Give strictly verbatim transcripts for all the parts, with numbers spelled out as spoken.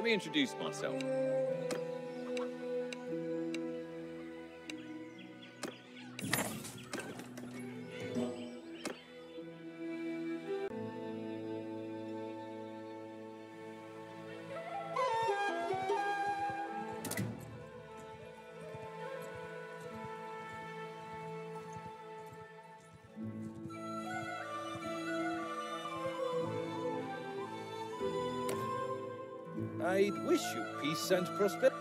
Let me introduce myself. I'd wish you peace and prosperity.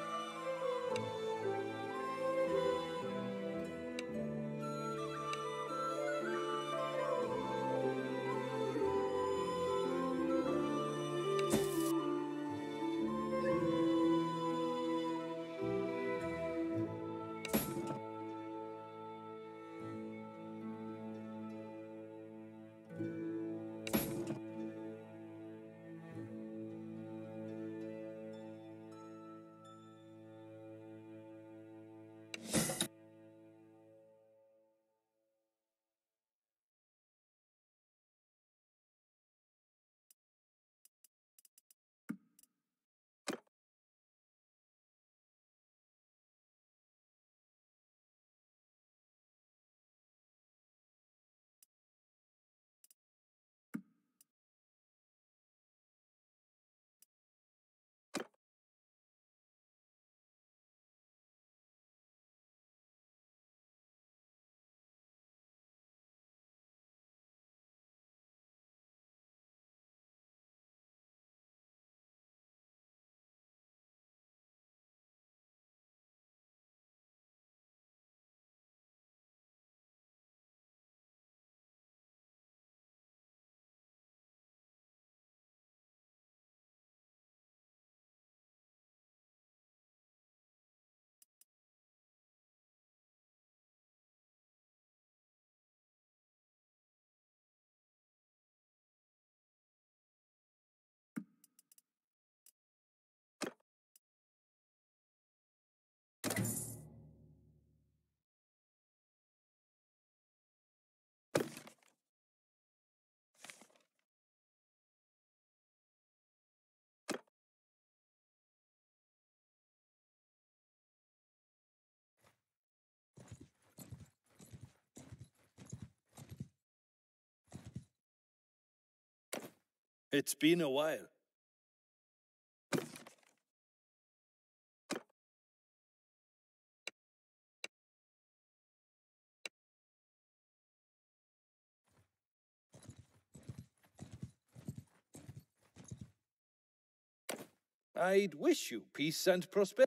It's been a while. I'd wish you peace and prosperity.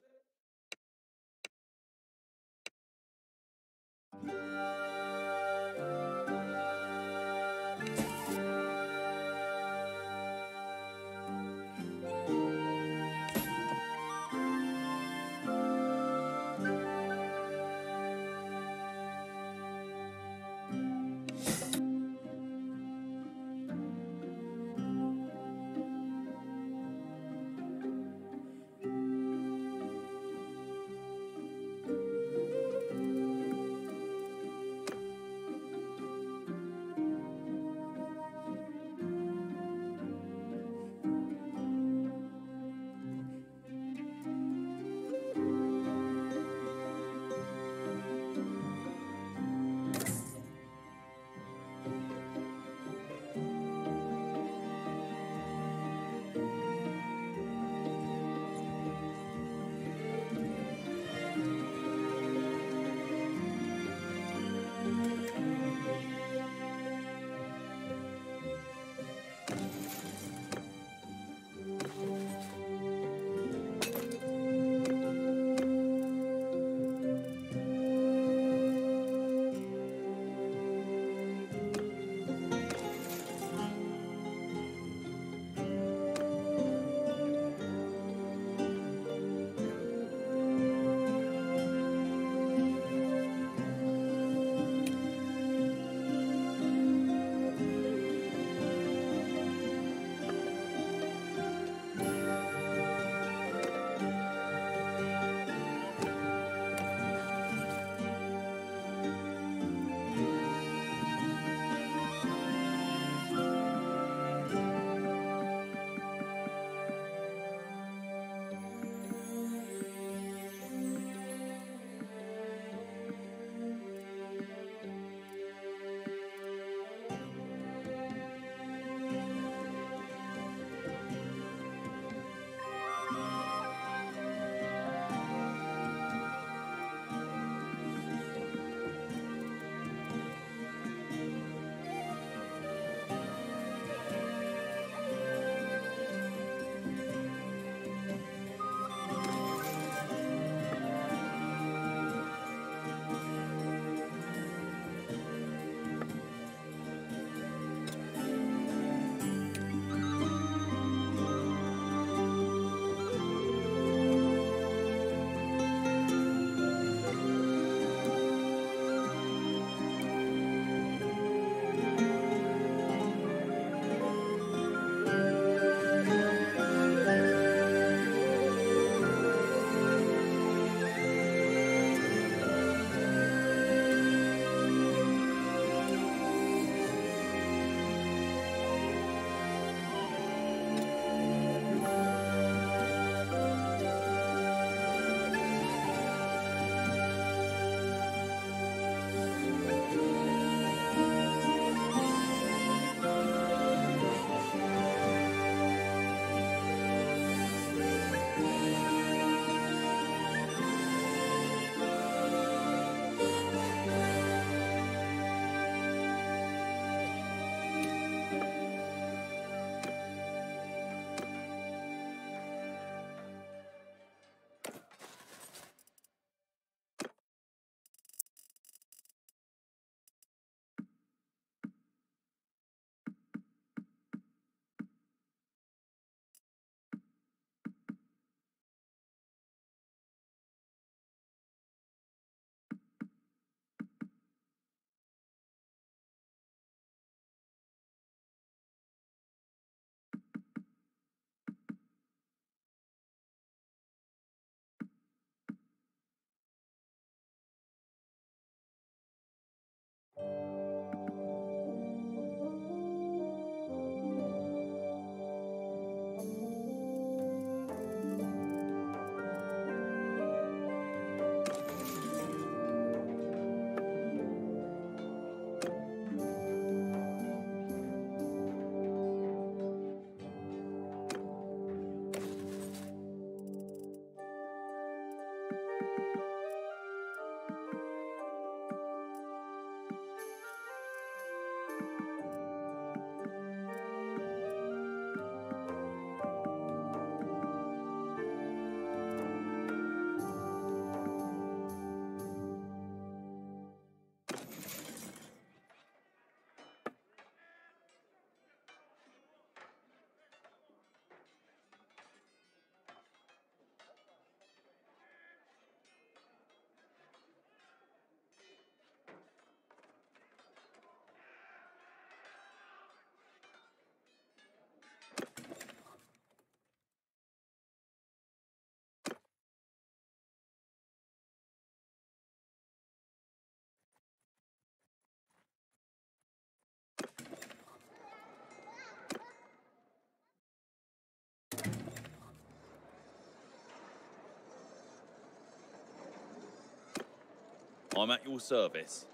I'm at your service.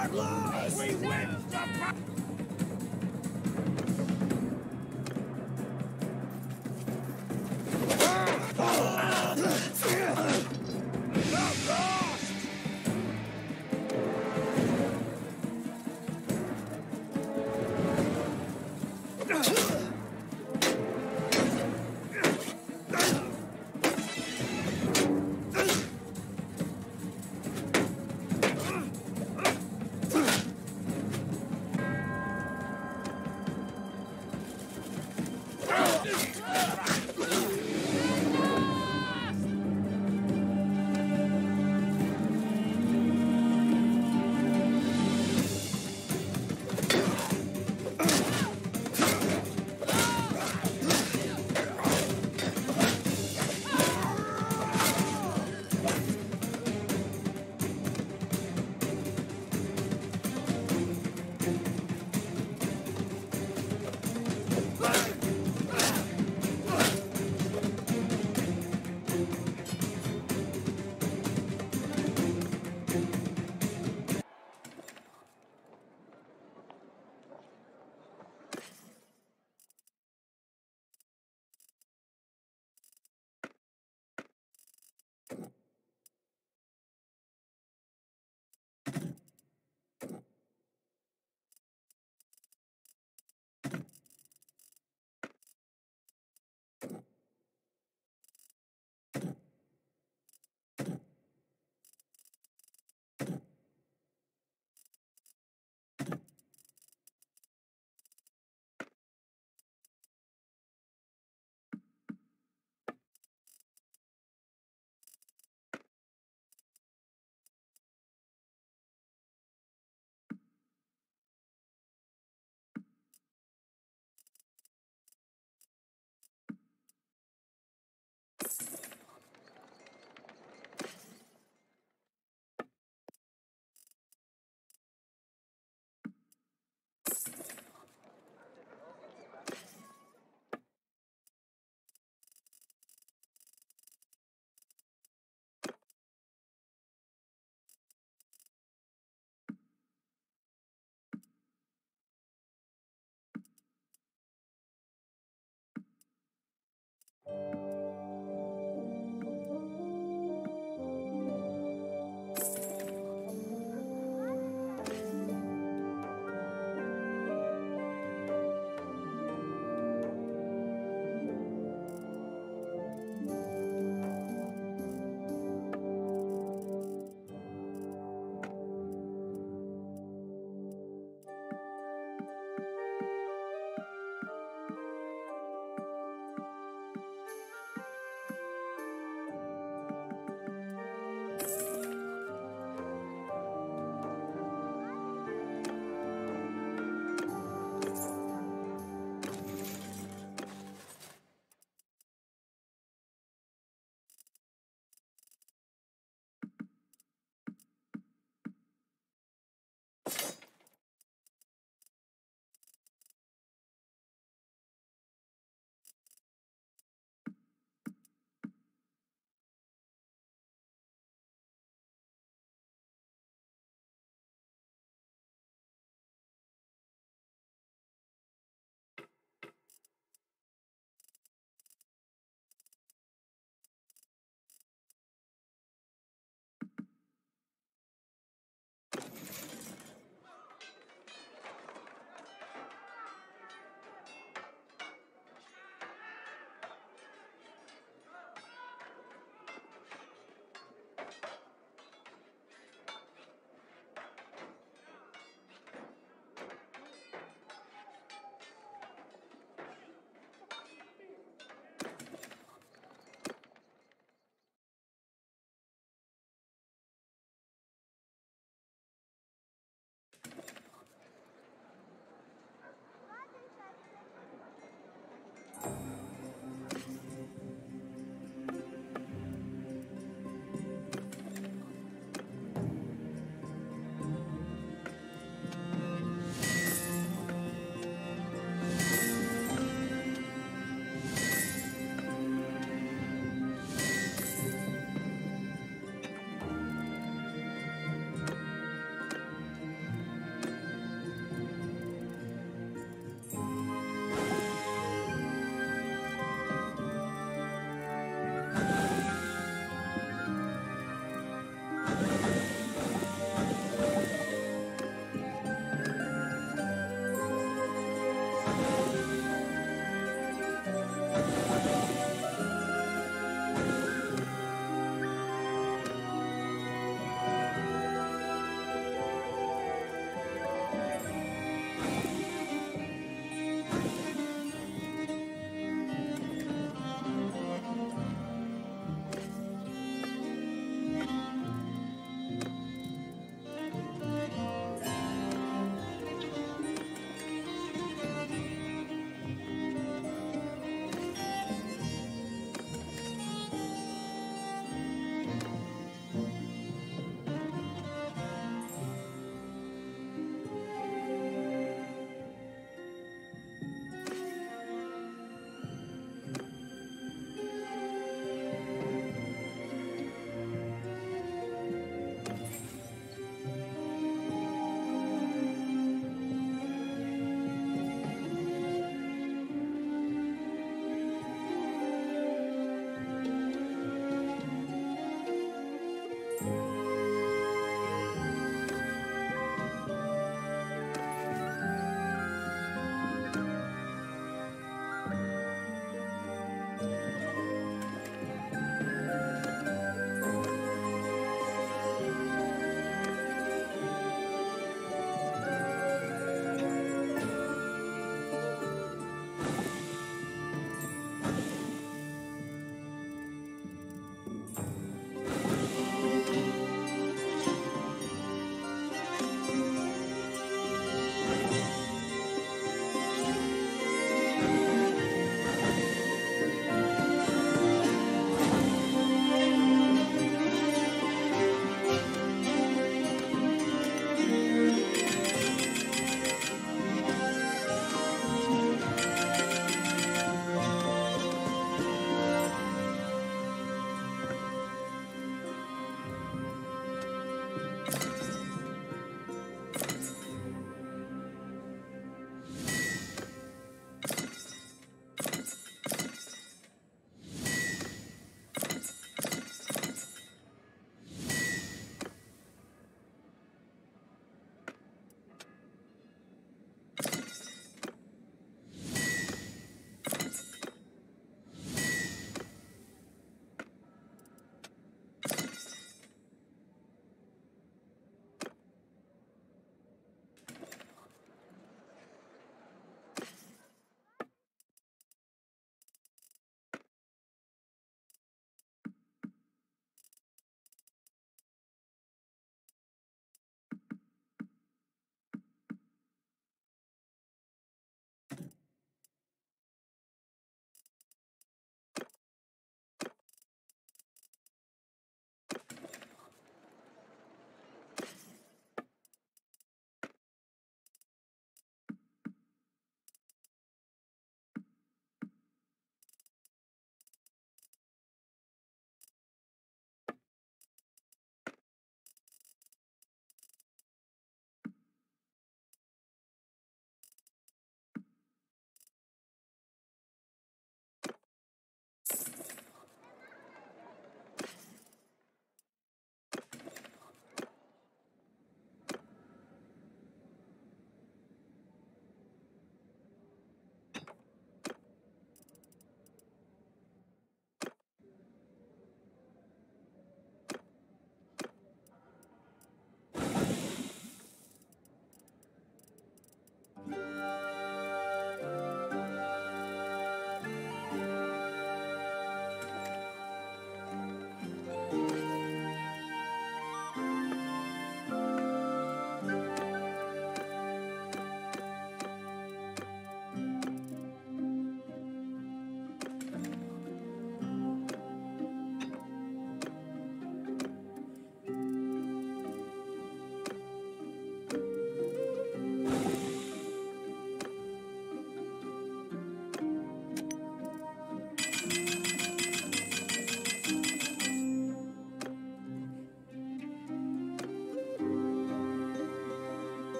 I'm lost! We win the battle!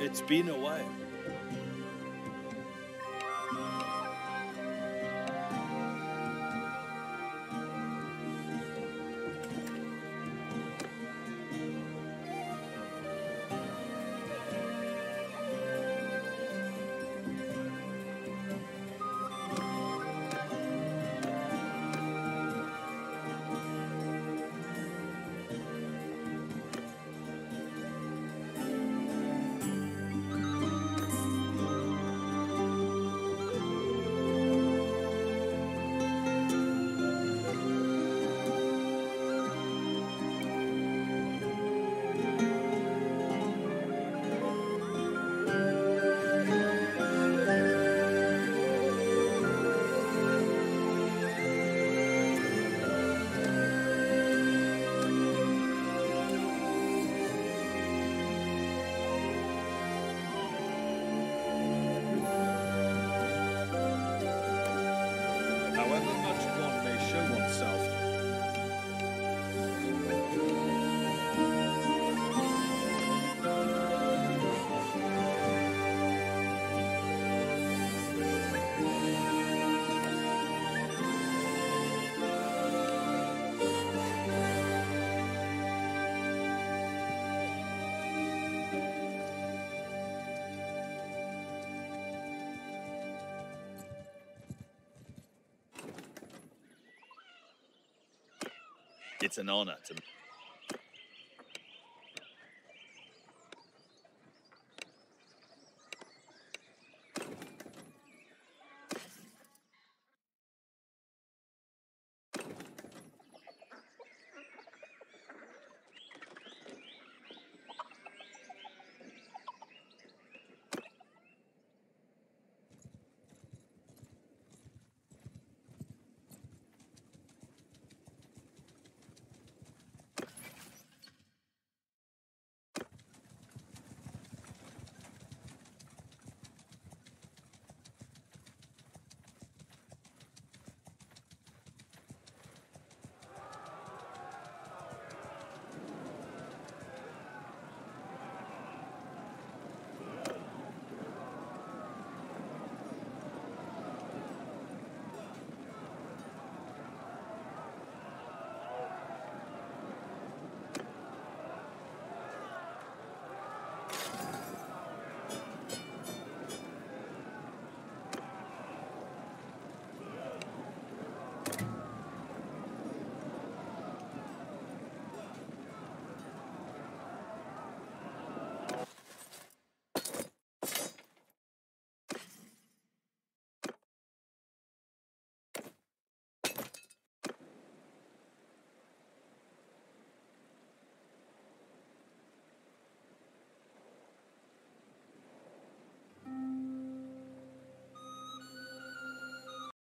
It's been a while. It's an honor to me.